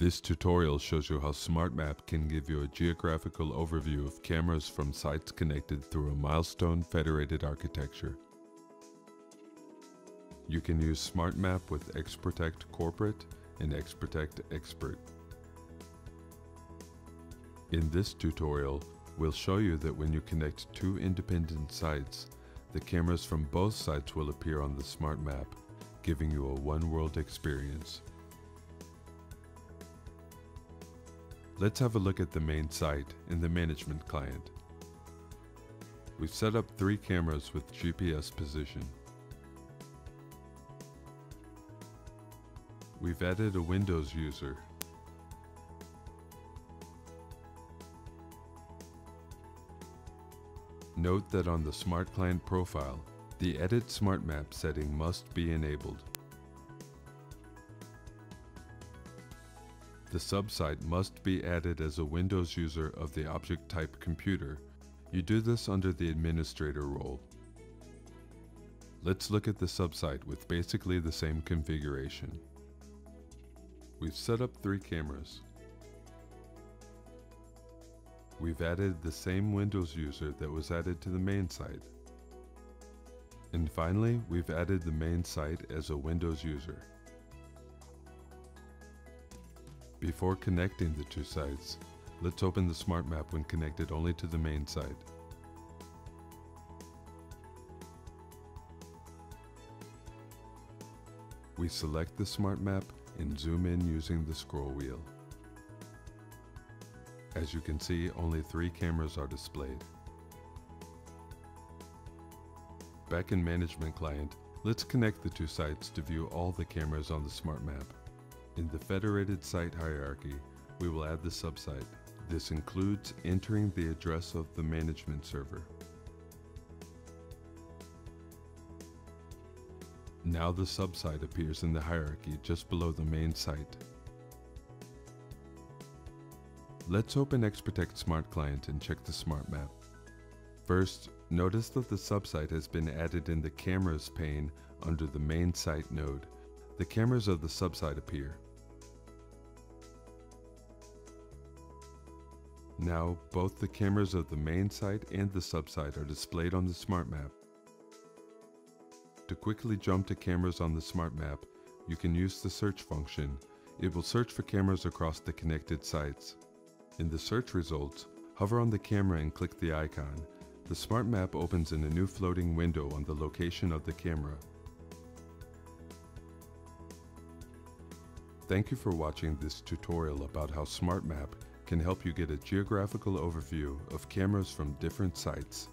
This tutorial shows you how Smart Map can give you a geographical overview of cameras from sites connected through a Milestone Federated Architecture. You can use Smart Map with XProtect Corporate and XProtect Expert. In this tutorial, we'll show you that when you connect two independent sites, the cameras from both sites will appear on the Smart Map, giving you a one-world experience. Let's have a look at the main site in the Management Client. We've set up three cameras with GPS position. We've added a Windows user. Note that on the Smart Client profile, the Edit Smart Map setting must be enabled. The subsite must be added as a Windows user of the object type computer. You do this under the administrator role. Let's look at the subsite with basically the same configuration. We've set up three cameras. We've added the same Windows user that was added to the main site. And finally, we've added the main site as a Windows user. Before connecting the two sites, let's open the Smart Map when connected only to the main site. We select the Smart Map and zoom in using the scroll wheel. As you can see, only three cameras are displayed. Back in Management Client, let's connect the two sites to view all the cameras on the Smart Map. In the Federated Site Hierarchy, we will add the subsite. This includes entering the address of the management server. Now the subsite appears in the hierarchy just below the main site. Let's open XProtect Smart Client and check the Smart Map. First, notice that the subsite has been added in the Cameras pane under the Main Site node. The cameras of the subsite appear. Now, both the cameras of the main site and the subsite are displayed on the Smart Map. To quickly jump to cameras on the Smart Map, you can use the search function. It will search for cameras across the connected sites. In the search results, hover on the camera and click the icon. The Smart Map opens in a new floating window on the location of the camera. Thank you for watching this tutorial about how Smart Map can help you get a geographical overview of cameras from different sites.